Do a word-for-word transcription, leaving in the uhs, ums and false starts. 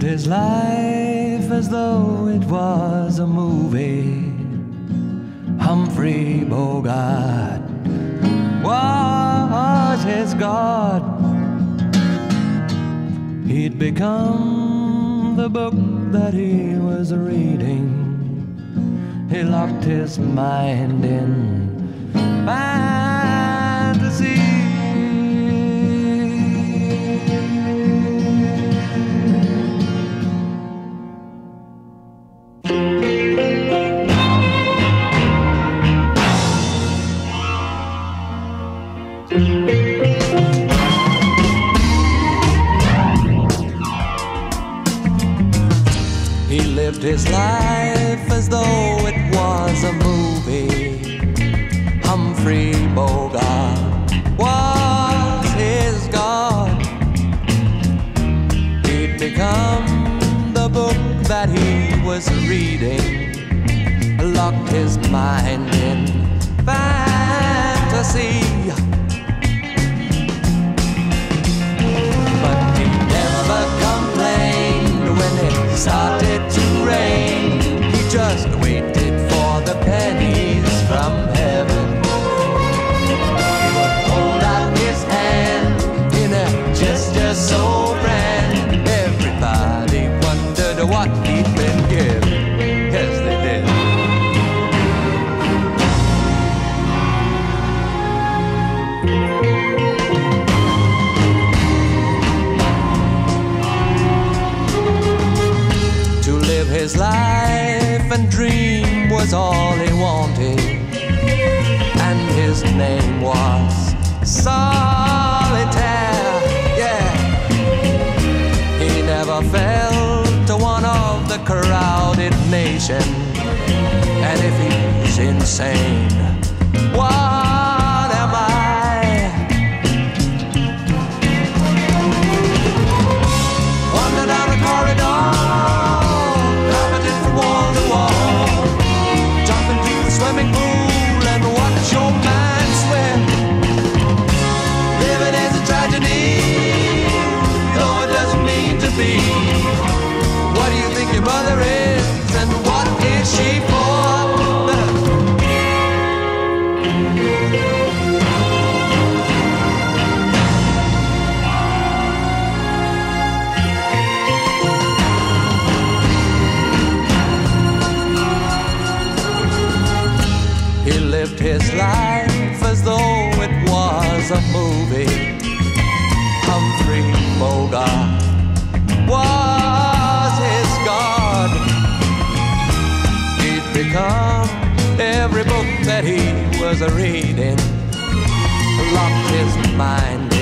lived his life as though it was a movie. Humphrey Bogart was his god. He'd become the book that he was reading. He locked his mind in fantasy. He lived his life as though it was a movie. Humphrey Bogart was his god. He'd become the book that he was reading. Locked his mind in fantasy. But he never complained when it started to rain. He just waited for the pennies from heaven. He would hold out his hand in a gesture so grand. Everybody wondered what he'd been given. Yes, they did. His life and dream was all he wanted, and his name was Solitaire. Yeah, he never fell to one of the crowded nation, and if he's insane, what am I? Wander down a corridor, swimming pool, and watch your man swim. Living is a tragedy, though it doesn't mean to be. What do you think your mother is, and what is she for? He lived his life as though it was a movie. Humphrey Bogart was his god. He'd become every book that he was reading. Locked his mind.